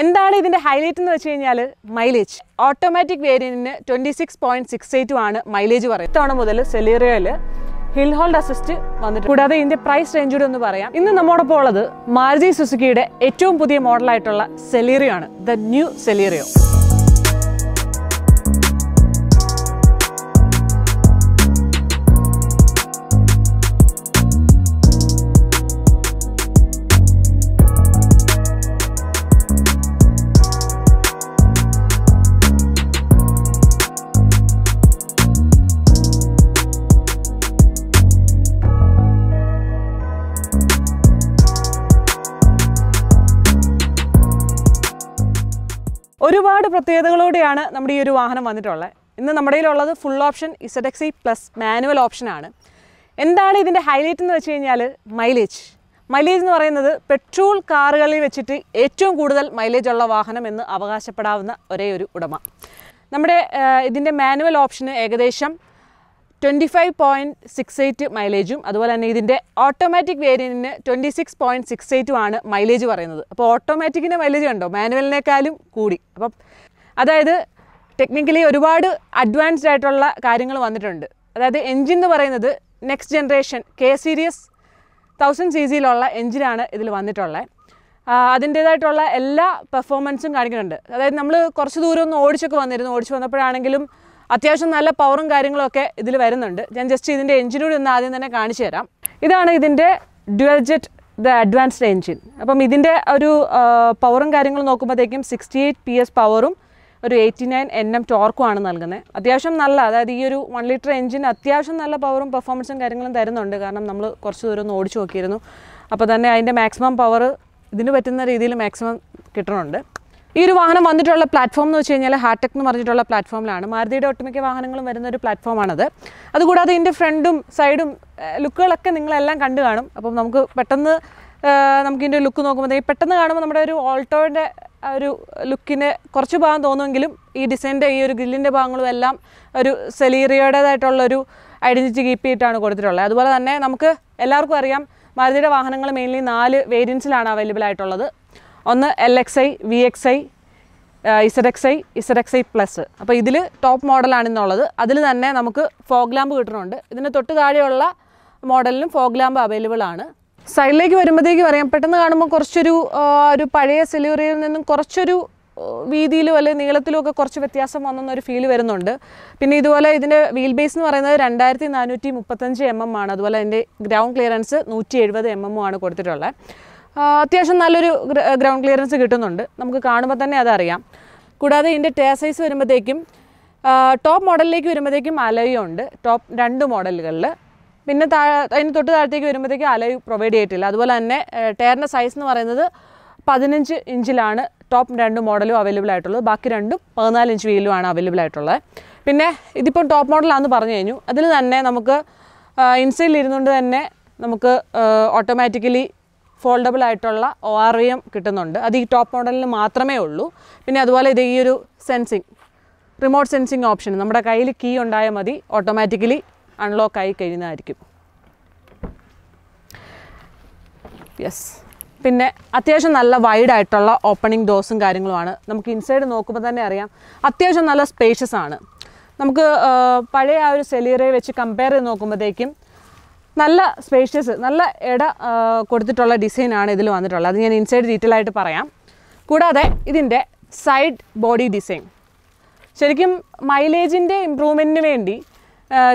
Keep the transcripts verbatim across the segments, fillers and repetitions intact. എന്താണ് ഇതിന്റെ ഹൈലൈറ്റ് എന്ന് വെച്ചുകഴിഞ്ഞാൽ മൈലേജ്. ഓട്ടോമാറ്റിക് വേരിയന്റിന് twenty six point six eight ആണ് മൈലേജ് പറയുന്നത്. ഇത്തവണ മുതൽ സെലീറിയോയിൽ ഹിൽ ഹോൾഡ് അസിസ്റ്റ് വന്നിട്ടുണ്ട്. കൂടാതെ ഇതിന്റെ പ്രൈസ് റേഞ്ച് കൂടി ഒന്ന് പറയാം. ഇന്ന് നമ്മോടൊപ്പം ഉള്ളത് മാരുതി സുസുക്കിയുടെ ഏറ്റവും പുതിയ മോഡലായിട്ടുള്ള സെലീറിയോ ആണ്, ദ ന്യൂ സെലീറിയോ. ഒരുപാട് പ്രത്യേകതകളോടെയാണ് നമ്മുടെ ഈ ഒരു വാഹനം വന്നിട്ടുള്ളത്. ഇന്ന് നമ്മുടെ കയ്യിലുള്ളത് full option Z X I plus manual ഓപ്ഷനാണ്. എന്താണ് ഇതിൻ്റെ ഹൈലൈറ്റ് എന്ന് വെച്ച് കഴിഞ്ഞാൽ മൈലേജ്. മൈലേജ് എന്ന് പറയുന്നത് പെട്രോൾ കാറുകളിൽ വെച്ചിട്ട് ഏറ്റവും കൂടുതൽ മൈലേജ് ഉള്ള വാഹനം എന്ന് അവകാശപ്പെടാവുന്ന ഒരേ ഒരു ഉടമ. നമ്മുടെ ഇതിൻ്റെ മാനുവൽ ഓപ്ഷന് ഏകദേശം twenty five point six eight മൈലേജും അതുപോലെ തന്നെ ഇതിൻ്റെ ഓട്ടോമാറ്റിക് വേരിയന്റിന് ട്വൻറ്റി സിക്സ് പോയിൻറ്റ് സിക്സ് എയ്റ്റും ആണ് മൈലേജ് പറയുന്നത്. അപ്പോൾ ഓട്ടോമാറ്റിക്കിൻ്റെ മൈലേജ് കണ്ടോ, മാനുവലിനേക്കാളും കൂടി. അപ്പം അതായത് ടെക്നിക്കലി ഒരുപാട് അഡ്വാൻസ്ഡ് ആയിട്ടുള്ള കാര്യങ്ങൾ വന്നിട്ടുണ്ട്. അതായത് എൻജിൻ എന്ന് പറയുന്നത് next generation K series thousand C സിയിലുള്ള എൻജിനാണ് ഇതിൽ വന്നിട്ടുള്ളത്. അതിൻ്റേതായിട്ടുള്ള എല്ലാ പെർഫോമൻസും കാണിക്കുന്നുണ്ട്. അതായത് നമ്മൾ കുറച്ച് ദൂരം ഒന്ന് ഓടിച്ചൊക്കെ വന്നിരുന്നു. ഓടിച്ചു വന്നപ്പോഴാണെങ്കിലും അത്യാവശ്യം നല്ല പവറും കാര്യങ്ങളൊക്കെ ഇതിൽ വരുന്നുണ്ട്. ഞാൻ ജസ്റ്റ് ഇതിൻ്റെ എൻജിനോട് ഒന്ന് ആദ്യം തന്നെ കാണിച്ചു തരാം. ഇതാണ് ഇതിൻ്റെ dual jet the advanced engine. അപ്പം ഇതിൻ്റെ ഒരു പവറും കാര്യങ്ങളും നോക്കുമ്പോഴത്തേക്കും സിക്സ്റ്റി എയ്റ്റ് പി എസ് പവറും ഒരു എയ്റ്റി നയൻ എൻ എം ടോർക്കുമാണ് നൽകുന്നത്. അത്യാവശ്യം നല്ല, അതായത് ഈ ഒരു വൺ ലിറ്റർ എൻജിൻ അത്യാവശ്യം നല്ല പവറും പെർഫോമൻസും കാര്യങ്ങളും തരുന്നുണ്ട്. കാരണം നമ്മൾ കുറച്ച് ദൂരം ഒന്ന് ഓടിച്ചു നോക്കിയിരുന്നു. അപ്പോൾ തന്നെ അതിൻ്റെ മാക്സിമം പവർ ഇതിന് പറ്റുന്ന രീതിയിൽ മാക്സിമം കിട്ടുന്നുണ്ട്. ഈ ഒരു വാഹനം വന്നിട്ടുള്ള പ്ലാറ്റ്ഫോം എന്ന് വെച്ച് കഴിഞ്ഞാൽ ഹാർടെക് എന്ന് പറഞ്ഞിട്ടുള്ള പ്ലാറ്റ്ഫോമിലാണ്. മാരുതിയുടെ ഒട്ടുമിക്ക വാഹനങ്ങളും വരുന്ന ഒരു പ്ലാറ്റ്ഫോമാണത്. അതുകൂടാതെ ഇതിൻ്റെ ഫ്രണ്ടും സൈഡും ലുക്കുകളൊക്കെ നിങ്ങളെല്ലാം കണ്ടു കാണും. അപ്പം നമുക്ക് പെട്ടെന്ന് നമുക്കിതിൻ്റെ ലുക്ക് നോക്കുമ്പോഴത്തേക്ക് പെട്ടെന്ന് കാണുമ്പോൾ നമ്മുടെ ഒരു ഓൾട്ടോയുടെ ഒരു ലുക്കിന് കുറച്ച് ഭാഗം തോന്നുമെങ്കിലും ഈ ഡിസൈൻ്റെ ഈ ഒരു ഗ്രില്ലിൻ്റെ ഭാഗങ്ങളും എല്ലാം ഒരു സെലീറിയോടേതായിട്ടുള്ളൊരു ഐഡൻറ്റിറ്റി കീപ്പ് ചെയ്തിട്ടാണ് കൊടുത്തിട്ടുള്ളത്. അതുപോലെ തന്നെ നമുക്ക് എല്ലാവർക്കും അറിയാം മാരുതിയുടെ വാഹനങ്ങൾ മെയിൻലി നാല് വേരിയൻസിലാണ് അവൈലബിൾ ആയിട്ടുള്ളത്. ഒന്ന് L X I, V X I, Z X I, Z X I plus. അപ്പോൾ ഇതിൽ ടോപ്പ് മോഡലാണെന്നുള്ളത്. അതിൽ തന്നെ നമുക്ക് ഫോഗ് ലാമ്പ് കിട്ടുന്നുണ്ട്. ഇതിന് തൊട്ട് താഴെയുള്ള മോഡലിലും ഫോഗ് ലാമ്പ് അവൈലബിൾ ആണ്. സൈഡിലേക്ക് വരുമ്പോഴത്തേക്ക് പറയാം, പെട്ടെന്ന് കാണുമ്പോൾ കുറച്ചൊരു ഒരു പഴയ സെലീറിയോയിൽ നിന്നും കുറച്ചൊരു വീതിയിലും അല്ലെങ്കിൽ നീളത്തിലും ഒക്കെ കുറച്ച് വ്യത്യാസം വന്നെന്നൊരു ഫീൽ വരുന്നുണ്ട്. പിന്നെ ഇതുപോലെ ഇതിൻ്റെ വീൽ ബേസ് എന്ന് പറയുന്നത് രണ്ടായിരത്തി നാനൂറ്റി മുപ്പത്തഞ്ച് എം എം ആണ്. അതുപോലെ അതിൻ്റെ ഗ്രൗണ്ട് ക്ലിയറൻസ് നൂറ്റി എഴുപത് എം എം ആണ് കൊടുത്തിട്ടുള്ളത്. അത്യാവശ്യം നല്ലൊരു ഗ്രൗണ്ട് ക്ലിയറൻസ് കിട്ടുന്നുണ്ട്, നമുക്ക് കാണുമ്പോൾ തന്നെ അതറിയാം. കൂടാതെ ഇതിൻ്റെ ടയർ സൈസ് വരുമ്പോഴത്തേക്കും ടോപ്പ് മോഡലിലേക്ക് വരുമ്പോഴത്തേക്കും അലോയ് ഉണ്ട് ടോപ്പ് രണ്ട് മോഡലുകളിൽ. പിന്നെ താഴെ അതിന് തൊട്ട് താഴത്തേക്ക് വരുമ്പോഴത്തേക്കും അലോയ് പ്രൊവൈഡ് ചെയ്തിട്ടില്ല. അതുപോലെ തന്നെ ടയറിൻ്റെ സൈസ് എന്ന് പറയുന്നത് പതിനഞ്ച് ഇഞ്ചിലാണ് ടോപ്പ് രണ്ട് മോഡലും അവൈലബിൾ ആയിട്ടുള്ളത്. ബാക്കി രണ്ടും പതിനാല് ഇഞ്ച് വീലുമാണ് അവൈലബിൾ ആയിട്ടുള്ളത്. പിന്നെ ഇതിപ്പോൾ ടോപ്പ് മോഡലാണെന്ന് പറഞ്ഞു കഴിഞ്ഞു. അതിൽ തന്നെ നമുക്ക് ഇൻസൈഡിലിരുന്നുകൊണ്ട് തന്നെ നമുക്ക് ഓട്ടോമാറ്റിക്കലി ഫോൾഡബിൾ ആയിട്ടുള്ള ഒ ആർ വി എം കിട്ടുന്നുണ്ട്. അത് ഈ ടോപ്പ് മോഡലിന് മാത്രമേ ഉള്ളൂ. പിന്നെ അതുപോലെ ഇത് ഈ ഒരു സെൻസിങ് റിമോട്ട് സെൻസിങ് ഓപ്ഷൻ നമ്മുടെ കയ്യിൽ കീ ഉണ്ടായാൽ മതി, ഓട്ടോമാറ്റിക്കലി അൺലോക്ക് ആയി കഴിയുന്നതായിരിക്കും. യെസ്, പിന്നെ അത്യാവശ്യം നല്ല വൈഡായിട്ടുള്ള ഓപ്പണിംഗ് ഡോസും കാര്യങ്ങളുമാണ്. നമുക്ക് ഇൻസൈഡ് നോക്കുമ്പോൾ തന്നെ അറിയാം അത്യാവശ്യം നല്ല സ്പേഷ്യസ് ആണ്. നമുക്ക് പഴയ ആ ഒരു സെലീറിയോ വെച്ച് കമ്പയർ ചെയ്ത് നോക്കുമ്പോഴത്തേക്കും നല്ല സ്പേഷ്യസ്, നല്ല ഇട കൊടുത്തിട്ടുള്ള ഡിസൈനാണ് ഇതിൽ വന്നിട്ടുള്ളത്. അത് ഞാൻ ഇൻസൈഡ് ഡീറ്റെയിൽ ആയിട്ട് പറയാം. കൂടാതെ ഇതിൻ്റെ സൈഡ് ബോഡി ഡിസൈൻ ശരിക്കും മൈലേജിൻ്റെ ഇമ്പ്രൂവ്മെൻറ്റിന് വേണ്ടി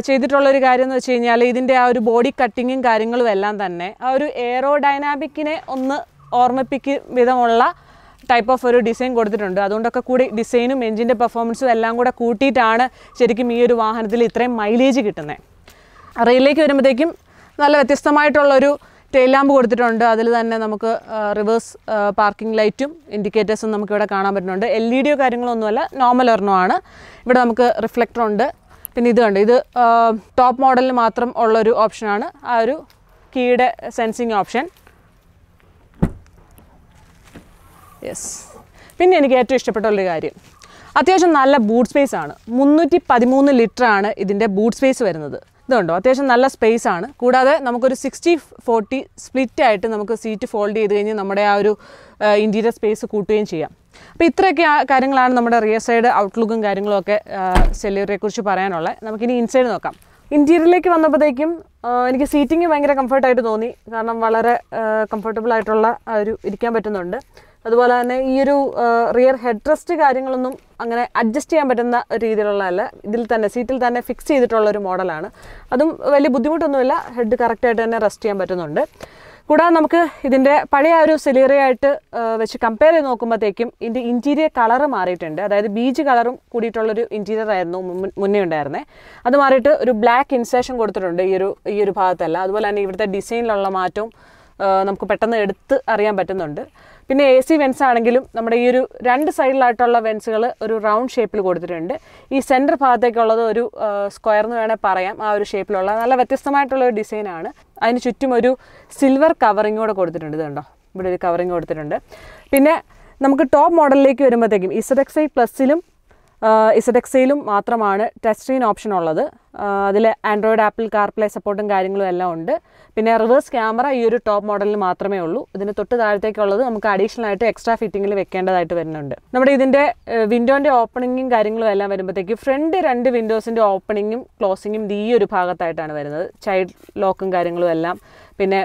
ചെയ്തിട്ടുള്ളൊരു കാര്യം എന്ന് വെച്ച് കഴിഞ്ഞാൽ ഇതിൻ്റെ ആ ഒരു ബോഡി കട്ടിങ്ങും കാര്യങ്ങളും എല്ലാം തന്നെ ആ ഒരു എയറോ ഡൈനാമിക്കിനെ ഒന്ന് ഓർമ്മിപ്പിക്കും വിധമുള്ള ടൈപ്പ് ഓഫ് ഒരു ഡിസൈൻ കൊടുത്തിട്ടുണ്ട്. അതുകൊണ്ടൊക്കെ കൂടി ഡിസൈനും എഞ്ചിൻ്റെ പെർഫോമൻസും എല്ലാം കൂടെ കൂട്ടിയിട്ടാണ് ശരിക്കും ഈ ഒരു വാഹനത്തിൽ ഇത്രയും മൈലേജ് കിട്ടുന്നത്. റെയിലേക്ക് വരുമ്പോഴത്തേക്കും നല്ല വ്യത്യസ്തമായിട്ടുള്ളൊരു ടെയിൽ ലാമ്പ് കൊടുത്തിട്ടുണ്ട്. അതിൽ തന്നെ നമുക്ക് റിവേഴ്സ് പാർക്കിംഗ് ലൈറ്റും ഇൻഡിക്കേറ്റേഴ്സും നമുക്കിവിടെ കാണാൻ പറ്റുന്നുണ്ട്. എൽ ഇ ഡിയോ കാര്യങ്ങളൊന്നുമല്ല, നോർമൽ ഒരെണ്ണമാണ്. ഇവിടെ നമുക്ക് റിഫ്ലക്ടറുണ്ട്. പിന്നെ ഇത് കണ്ട്, ഇത് ടോപ്പ് മോഡലിന് മാത്രം ഉള്ളൊരു ഓപ്ഷനാണ് ആ ഒരു കീയുടെ സെൻസിങ് ഓപ്ഷൻ. യെസ്, പിന്നെ എനിക്ക് ഏറ്റവും ഇഷ്ടപ്പെട്ടുള്ളൊരു കാര്യം അത്യാവശ്യം നല്ല ബൂട്ട് സ്പേസ് ആണ്. മുന്നൂറ്റി പതിമൂന്ന് ലിറ്ററാണ് ഇതിൻ്റെ ബൂട്ട് സ്പേസ് വരുന്നത്. ഇതുണ്ടോ, അത്യാവശ്യം നല്ല സ്പേസ് ആണ്. കൂടാതെ നമുക്കൊരു സിക്സ്റ്റി ഫോർട്ടി സ്പ്ലിറ്റായിട്ട് നമുക്ക് സീറ്റ് ഫോൾഡ് ചെയ്ത് കഴിഞ്ഞ് നമ്മുടെ ആ ഒരു ഇൻറ്റീരിയർ സ്പേസ് കൂട്ടുകയും ചെയ്യാം. അപ്പോൾ ഇത്രയൊക്കെ കാര്യങ്ങളാണ് നമ്മുടെ റിയർ സൈഡ് ഔട്ട്ലുക്കും കാര്യങ്ങളും ഒക്കെ സെല്ലിയറിനെക്കുറിച്ച് പറയാനുള്ളത്. നമുക്കിനി ഇൻസൈഡ് നോക്കാം. ഇന്റീരിയറിലേക്ക് വന്നപ്പോഴേക്കും എനിക്ക് സീറ്റിംഗ് ഭയങ്കര കംഫർട്ടായിട്ട് തോന്നി, കാരണം വളരെ കംഫർട്ടബിൾ ആയിട്ടുള്ള ഒരു ഇരിക്കാൻ പറ്റുന്നുണ്ട്. അതുപോലെ തന്നെ ഈ ഒരു റിയർ ഹെഡ് റെസ്റ്റ് കാര്യങ്ങളൊന്നും അങ്ങനെ അഡ്ജസ്റ്റ് ചെയ്യാൻ പറ്റുന്ന രീതിയിലുള്ളതല്ല, ഇതിൽ തന്നെ സീറ്റിൽ തന്നെ ഫിക്സ് ചെയ്തിട്ടുള്ള ഒരു മോഡലാണ്. അതും വലിയ ബുദ്ധിമുട്ടൊന്നുമില്ല, ഹെഡ് കറക്റ്റായിട്ട് തന്നെ റെസ്റ്റ് ചെയ്യാൻ പറ്റുന്നുണ്ട്. കൂടാതെ നമുക്ക് ഇതിൻ്റെ പഴയ ഒരു സെലീറിയായിട്ട് വെച്ച് കമ്പയർ ചെയ്ത് നോക്കുമ്പോഴത്തേക്കും ഇതിൻ്റെ ഇൻറ്റീരിയർ കളറ് മാറിയിട്ടുണ്ട്. അതായത് ബീജ് കളറും കൂടിയിട്ടുള്ളൊരു ഇൻറ്റീരിയർ ആയിരുന്നു മുന്നേ ഉണ്ടായിരുന്നത്, അത് മാറിയിട്ട് ഒരു ബ്ലാക്ക് ഇൻസേഷൻ കൊടുത്തിട്ടുണ്ട് ഈ ഒരു ഈ ഒരു ഭാഗത്തല്ല. അതുപോലെ തന്നെ ഇവിടുത്തെ ഡിസൈനിലുള്ള മാറ്റവും നമുക്ക് പെട്ടെന്ന് എടുത്ത് അറിയാൻ പറ്റുന്നുണ്ട്. പിന്നെ എ സി വെൻസ് ആണെങ്കിലും നമ്മുടെ ഈ ഒരു രണ്ട് സൈഡിലായിട്ടുള്ള വെൻസുകൾ ഒരു റൗണ്ട് ഷേപ്പിൽ കൊടുത്തിട്ടുണ്ട്. ഈ സെൻറ്റർ ഭാഗത്തേക്കുള്ളത് ഒരു സ്ക്വയർ എന്ന് വേണേൽ പറയാം, ആ ഒരു ഷേപ്പിലുള്ള നല്ല വ്യത്യസ്തമായിട്ടുള്ള ഒരു ഡിസൈനാണ്. അതിന് ചുറ്റും ഒരു സിൽവർ കവറിങ് കൂടെ കൊടുത്തിട്ടുണ്ട്, ഇതുണ്ടോ ഇവിടെ ഒരു കവറിങ് കൊടുത്തിട്ടുണ്ട്. പിന്നെ നമുക്ക് ടോപ്പ് മോഡലിലേക്ക് വരുമ്പോഴത്തേക്കും ഇസഡെക്സ് ഐ പ്ലസിലും ഇസഡെക്സയിലും മാത്രമാണ് ടച്ച് സ്ക്രീൻ ഓപ്ഷൻ ഉള്ളത്. അതിൽ ആൻഡ്രോയിഡ് ആപ്പിൾ കാർപ്ലേ സപ്പോർട്ടും കാര്യങ്ങളും എല്ലാം ഉണ്ട്. പിന്നെ റിവേഴ്സ് ക്യാമറ ഈ ഒരു ടോപ്പ് മോഡലിൽ മാത്രമേ ഉള്ളൂ. ഇതിന് തൊട്ട് താഴത്തേക്കുള്ളത് നമുക്ക് അഡീഷണൽ ആയിട്ട് എക്സ്ട്രാ ഫിറ്റിങ്ങിൽ വെക്കേണ്ടതായിട്ട് വരുന്നുണ്ട്. നമ്മുടെ ഇതിൻ്റെ വിൻഡോൻ്റെ ഓപ്പണിങ്ങും കാര്യങ്ങളും എല്ലാം വരുമ്പോഴത്തേക്ക് ഫ്രണ്ട് രണ്ട് വിൻഡോസിൻ്റെ ഓപ്പണിങ്ങും ക്ലോസിങ്ങും ഈ ഒരു ഭാഗത്തായിട്ടാണ് വരുന്നത്. ചൈൽഡ് ലോക്കും കാര്യങ്ങളും എല്ലാം പിന്നെ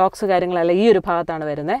ലോക്സ് കാര്യങ്ങളെല്ലാം ഈ ഒരു ഭാഗത്താണ് വരുന്നത്.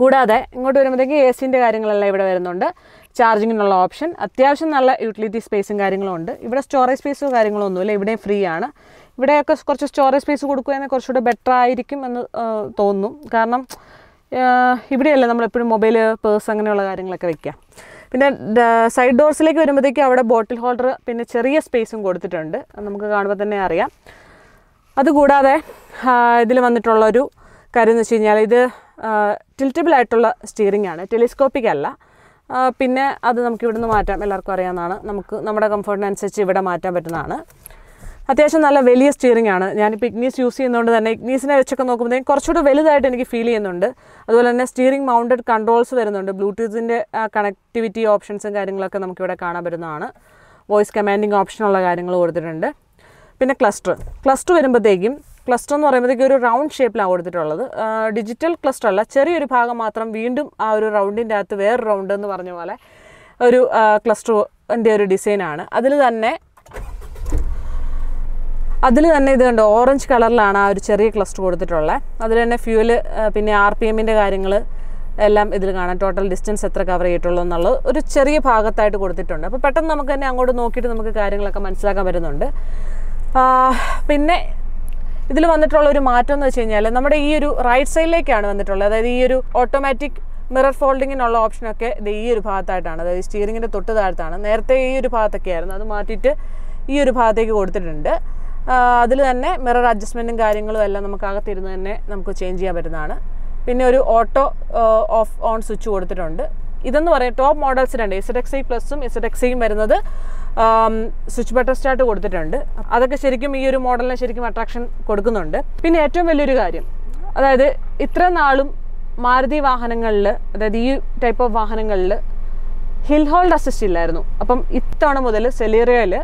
കൂടാതെ ഇങ്ങോട്ട് വരുമ്പോഴത്തേക്ക് എ സിൻ്റെ കാര്യങ്ങളെല്ലാം ഇവിടെ വരുന്നുണ്ട്. ചാർജിങ്ങിനുള്ള ഓപ്ഷൻ, അത്യാവശ്യം നല്ല യൂട്ടിലിറ്റി സ്പേസും കാര്യങ്ങളും ഉണ്ട്. ഇവിടെ സ്റ്റോറേജ് സ്പേസോ കാര്യങ്ങളോ ഒന്നുമില്ല, ഇവിടെയും ഫ്രീ ആണ്. ഇവിടെയൊക്കെ കുറച്ച് സ്റ്റോറേജ് സ്പേസ് കൊടുക്കുകയാണെങ്കിൽ കുറച്ചുകൂടെ ബെറ്റർ ആയിരിക്കും എന്ന് തോന്നും, കാരണം ഇവിടെയല്ലേ നമ്മളെപ്പോഴും മൊബൈൽ, പേഴ്സ് അങ്ങനെയുള്ള കാര്യങ്ങളൊക്കെ വയ്ക്കാം. പിന്നെ സൈഡ് ഡോർസിലേക്ക് വരുമ്പോഴത്തേക്ക് അവിടെ ബോട്ടിൽ ഹോൾഡർ പിന്നെ ചെറിയ സ്പേസും കൊടുത്തിട്ടുണ്ട്, നമുക്ക് കാണുമ്പോൾ തന്നെ അറിയാം. അതുകൂടാതെ ഇതിൽ വന്നിട്ടുള്ളൊരു കാര്യം എന്ന് വെച്ച് കഴിഞ്ഞാൽ ഇത് ടിൽറ്റബിളായിട്ടുള്ള സ്റ്റിയറിംഗ് ആണ്, ടെലിസ്കോപ്പിക് അല്ല. പിന്നെ അത് നമുക്ക് ഇവിടുന്ന് മാറ്റാം, എല്ലാവർക്കും അറിയാവുന്നതാണ്. നമുക്ക് നമ്മുടെ കംഫർട്ടിനനുസരിച്ച് ഇവിടെ മാറ്റാൻ പറ്റുന്നതാണ്. അത്യാവശ്യം നല്ല വലിയ സ്റ്റിയറിംഗ് ആണ്. ഞാനിപ്പോൾ ഇഗ്നീസ് യൂസ് ചെയ്യുന്നതുകൊണ്ട് തന്നെ ഇഗ്നീസിനെ വെച്ചൊക്കെ നോക്കുമ്പോഴത്തേക്കും കുറച്ചുകൂടി വലുതായിട്ട് എനിക്ക് ഫീൽ ചെയ്യുന്നുണ്ട്. അതുപോലെ തന്നെ സ്റ്റിയറിംഗ് മൗണ്ടഡ് കൺട്രോൾസ് വരുന്നുണ്ട്, ബ്ലൂടൂത്തിൻ്റെ കണക്ടിവിറ്റി ഓപ്ഷൻസും കാര്യങ്ങളൊക്കെ നമുക്കിവിടെ കാണാൻ പറ്റുന്നതാണ്. വോയിസ് കമാൻഡിങ് ഓപ്ഷനുള്ള കാര്യങ്ങൾ കൊടുത്തിട്ടുണ്ട്. പിന്നെ ക്ലസ്റ്റർ ക്ലസ്റ്റർ വരുമ്പോഴത്തേക്കും ക്ലസ്റ്റർ എന്ന് പറയുമ്പോഴത്തേക്കും ഒരു റൗണ്ട് ഷേപ്പിലാണ് കൊടുത്തിട്ടുള്ളത്. ഡിജിറ്റൽ ക്ലസ്റ്റർ അല്ല, ചെറിയൊരു ഭാഗം മാത്രം വീണ്ടും ആ ഒരു റൗണ്ടിൻ്റെ അകത്ത് വേറൊരു റൗണ്ട് എന്ന് പറഞ്ഞ പോലെ ഒരു ക്ലസ്റ്ററിൻ്റെ ഒരു ഡിസൈനാണ്. അതിൽ തന്നെ അതിൽ തന്നെ ഇത് കണ്ടോ ഓറഞ്ച് കളറിലാണ് ആ ഒരു ചെറിയ ക്ലസ്റ്റർ കൊടുത്തിട്ടുള്ളത്. അതിൽ തന്നെ ഫ്യൂല് പിന്നെ ആർ പി എമ്മിൻ്റെ കാര്യങ്ങൾ എല്ലാം ഇതിൽ കാണാം. ടോട്ടൽ ഡിസ്റ്റൻസ് എത്ര കവർ ചെയ്തിട്ടുള്ളൂ എന്നുള്ളത് ഒരു ചെറിയ ഭാഗത്തായിട്ട് കൊടുത്തിട്ടുണ്ട്. അപ്പോൾ പെട്ടെന്ന് നമുക്ക് തന്നെ അങ്ങോട്ട് നോക്കിയിട്ട് നമുക്ക് കാര്യങ്ങളൊക്കെ മനസ്സിലാക്കാൻ പറ്റുന്നുണ്ട്. പിന്നെ ഇതിൽ വന്നിട്ടുള്ളൊരു മാറ്റം എന്ന് വെച്ച് കഴിഞ്ഞാൽ നമ്മുടെ ഈ ഒരു റൈറ്റ് സൈഡിലേക്കാണ് വന്നിട്ടുള്ളത്. അതായത് ഈ ഒരു ഓട്ടോമാറ്റിക് മിറർ ഫോൾഡിങ്ങിനുള്ള ഓപ്ഷനൊക്കെ ഇത് ഈ ഒരു ഭാഗത്തായിട്ടാണ്, അതായത് സ്റ്റിയറിങ്ങിൻ്റെ തൊട്ട് താഴത്താണ്. നേരത്തെ ഈ ഒരു ഭാഗത്തൊക്കെ ആയിരുന്നു, അത് മാറ്റിയിട്ട് ഈ ഒരു ഭാഗത്തേക്ക് കൊടുത്തിട്ടുണ്ട്. അതിൽ തന്നെ മിറർ അഡ്ജസ്റ്റ്മെൻറ്റും കാര്യങ്ങളും എല്ലാം നമുക്ക് അകത്തിരുന്ന് തന്നെ നമുക്ക് ചേഞ്ച് ചെയ്യാൻ പറ്റുന്നതാണ്. പിന്നെ ഒരു ഓട്ടോ ഓഫ് ഓൺ സ്വിച്ച് കൊടുത്തിട്ടുണ്ട്. ഇതെന്ന് പറയാം ടോപ്പ് മോഡൽസ് രണ്ട് ഇസഡെക്സ് ഐ പ്ലസും ഇസഡെക്സയും വരുന്നത് സ്വിച്ച് ബട്ടൺ സ്റ്റാർട്ട് കൊടുത്തിട്ടുണ്ട്. അതൊക്കെ ശരിക്കും ഈ ഒരു മോഡലിന് ശരിക്കും അട്രാക്ഷൻ കൊടുക്കുന്നുണ്ട്. പിന്നെ ഏറ്റവും വലിയൊരു കാര്യം, അതായത് ഇത്ര നാളും മാരുതി വാഹനങ്ങളിൽ, അതായത് ഈ ടൈപ്പ് ഓഫ് വാഹനങ്ങളിൽ ഹിൽ ഹോൾഡ് അസിസ്റ്റ് ഇല്ലായിരുന്നു. അപ്പം ഇത്തവണ മുതൽ സെലീറിയോയിൽ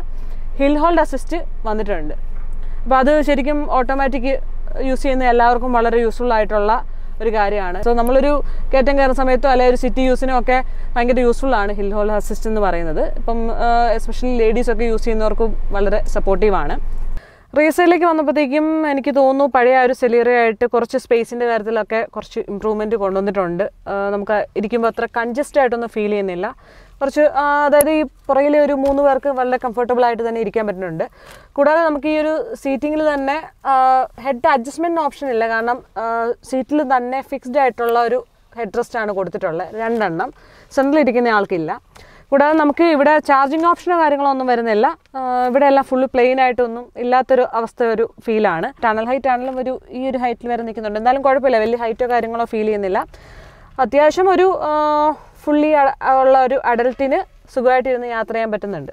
ഹിൽ ഹോൾഡ് അസിസ്റ്റ് വന്നിട്ടുണ്ട്. അപ്പോൾ അത് ശരിക്കും ഓട്ടോമാറ്റിക് യൂസ് ചെയ്യുന്ന എല്ലാവർക്കും വളരെ യൂസ്ഫുൾ ആയിട്ടുള്ള ഒരു കാര്യമാണ്. സോ നമ്മളൊരു കയറ്റം കയറുന്ന സമയത്തോ അല്ലെങ്കിൽ ഒരു സിറ്റി യൂസിനോ ഒക്കെ ഭയങ്കര യൂസ്ഫുള്ളാണ് ഹിൽ ഹോൾഡ് അസിസ്റ്റ് എന്ന് പറയുന്നത്. ഇപ്പം എസ്പെഷ്യലി ലേഡീസൊക്കെ യൂസ് ചെയ്യുന്നവർക്കും വളരെ സപ്പോർട്ടീവാണ്. റീസെയിലേക്ക് വന്നപ്പോഴത്തേക്കും എനിക്ക് തോന്നുന്നു പഴയ ഒരു സെലീറിയായിട്ട് കുറച്ച് സ്പേസിൻ്റെ കാര്യത്തിലൊക്കെ കുറച്ച് ഇമ്പ്രൂവ്മെൻറ്റ് കൊണ്ടുവന്നിട്ടുണ്ട്. നമുക്ക് ഇരിക്കുമ്പോൾ അത്ര കൺജസ്റ്റഡ് ആയിട്ടൊന്നും ഫീൽ ചെയ്യുന്നില്ല. കുറച്ച് അതായത് ഈ പുറകിലെ ഒരു മൂന്ന് പേർക്ക് വളരെ കംഫർട്ടബിളായിട്ട് തന്നെ ഇരിക്കാൻ പറ്റുന്നുണ്ട്. കൂടാതെ നമുക്ക് ഈ ഒരു സീറ്റിങ്ങിൽ തന്നെ ഹെഡ് അഡ്ജസ്റ്റ്മെൻറ്റ് ഓപ്ഷൻ ഇല്ല, കാരണം സീറ്റിൽ തന്നെ ഫിക്സ്ഡ് ആയിട്ടുള്ള ഒരു ഹെഡ് റെസ്റ്റാണ് കൊടുത്തിട്ടുള്ളത്, രണ്ടെണ്ണം സെൻട്രലിൽ ഇരിക്കുന്ന ആൾക്കില്ല. കൂടാതെ നമുക്ക് ഇവിടെ ചാർജിങ് ഓപ്ഷനോ കാര്യങ്ങളോ ഒന്നും വരുന്നില്ല. ഇവിടെ എല്ലാം ഫുള്ള് പ്ലെയിൻ ആയിട്ടൊന്നും ഇല്ലാത്തൊരു അവസ്ഥ ഒരു ഫീലാണ്. ടണൽ ഹൈറ്റ് ആണെങ്കിലും ഒരു ഈ ഒരു ഹൈറ്റിൽ വരെ നിൽക്കുന്നുണ്ട്. എന്നാലും കുഴപ്പമില്ല, വലിയ ഹൈറ്റോ കാര്യങ്ങളോ ഫീൽ ചെയ്യുന്നില്ല. അത്യാവശ്യം ഒരു ഫുള്ളി ഉള്ള ഒരു അഡൽട്ടിന് സുഖമായിട്ടിരുന്ന് യാത്ര ചെയ്യാൻ പറ്റുന്നുണ്ട്.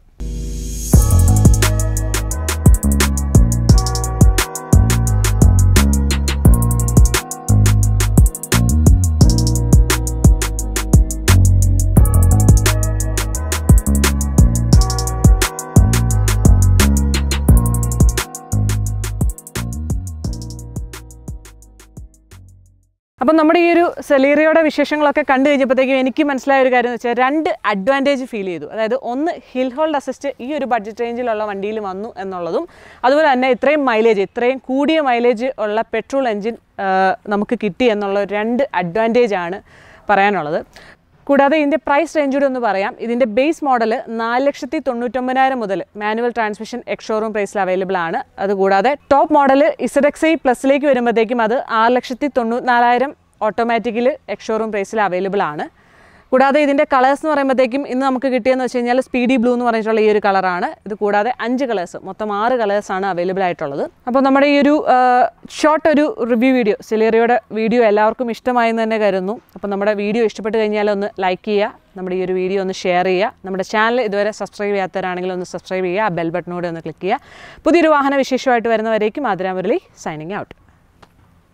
അപ്പോൾ നമ്മുടെ ഈ ഒരു സെലീറിയോയുടെ വിശേഷങ്ങളൊക്കെ കണ്ടു കഴിഞ്ഞപ്പോഴത്തേക്കും എനിക്ക് മനസ്സിലായ ഒരു കാര്യം എന്ന് വെച്ചാൽ രണ്ട് അഡ്വാൻറ്റേജ് ഫീൽ ചെയ്തു. അതായത് ഒന്ന് ഹിൽ ഹോൾഡ് അസിസ്റ്റ് ഈ ഒരു ബഡ്ജറ്റ് റേഞ്ചിലുള്ള വണ്ടിയിൽ വന്നു എന്നുള്ളതും, അതുപോലെ തന്നെ ഇത്രയും മൈലേജ് ഇത്രയും കൂടിയ മൈലേജ് ഉള്ള പെട്രോൾ എൻജിൻ നമുക്ക് കിട്ടി എന്നുള്ള രണ്ട് അഡ്വാൻറ്റേജ് ആണ് പറയാനുള്ളത്. കൂടാതെ ഇതിൻ്റെ പ്രൈസ് റേഞ്ച് കൂടി ഒന്ന് പറയാം. ഇതിൻ്റെ ബേസ് മോഡൽ നാല് ലക്ഷത്തി തൊണ്ണൂറ്റൊമ്പതിനായിരം മുതൽ മാനുവൽ ട്രാൻസ്മിഷൻ എക്സ്ഷോറൂം പ്രൈസിൽ അവൈലബിൾ ആണ്. അതുകൂടാതെ ടോപ്പ് മോഡൽ ഇസഡക്സ് പ്ലസിലേക്ക് വരുമ്പോഴത്തേക്കും അത് ആറ് ലക്ഷത്തി തൊണ്ണൂറ്റിനാലായിരം ഓട്ടോമാറ്റിക്കിൽ എക്സ്ഷോറൂം പ്രൈസിൽ അവൈലബിൾ ആണ്. കൂടാതെ ഇതിൻ്റെ കളേഴ്സ് എന്ന് പറയുമ്പോഴത്തേക്കും ഇന്ന് നമുക്ക് കിട്ടിയെന്ന് വെച്ച് കഴിഞ്ഞാൽ സ്പീഡി ബ്ലൂ എന്ന് പറഞ്ഞിട്ടുള്ള ഈ ഒരു കളറാണ്. ഇത് കൂടാതെ അഞ്ച് കളേഴ്സ്, മൊത്തം ആറ് കളേഴ്സാണ് അവൈലബിൾ ആയിട്ടുള്ളത്. അപ്പോൾ നമ്മുടെ ഈ ഒരു ഷോർട്ട് ഒരു റിവ്യൂ വീഡിയോ, സെലീറിയോയുടെ വീഡിയോ എല്ലാവർക്കും ഇഷ്ടമായെന്ന് തന്നെ കരുതുന്നു. അപ്പോൾ നമ്മുടെ വീഡിയോ ഇഷ്ടപ്പെട്ട് കഴിഞ്ഞാൽ ഒന്ന് ലൈക്ക് ചെയ്യുക, നമ്മുടെ ഈ ഒരു വീഡിയോ ഒന്ന് ഷെയർ ചെയ്യുക, നമ്മുടെ ചാനൽ ഇതുവരെ സബ്സ്ക്രൈബ് ചെയ്യാത്തവരാണെങ്കിൽ ഒന്ന് സബ്സ്ക്രൈബ് ചെയ്യുക, ആ ബെൽ ബട്ടനോടെ ഒന്ന് ക്ലിക്ക് ചെയ്യുക. പുതിയൊരു വാഹന വിശേഷമായിട്ട് വരുന്നവരേക്കും ആതിരാ മുരളി സൈനിങ് ഔട്ട്.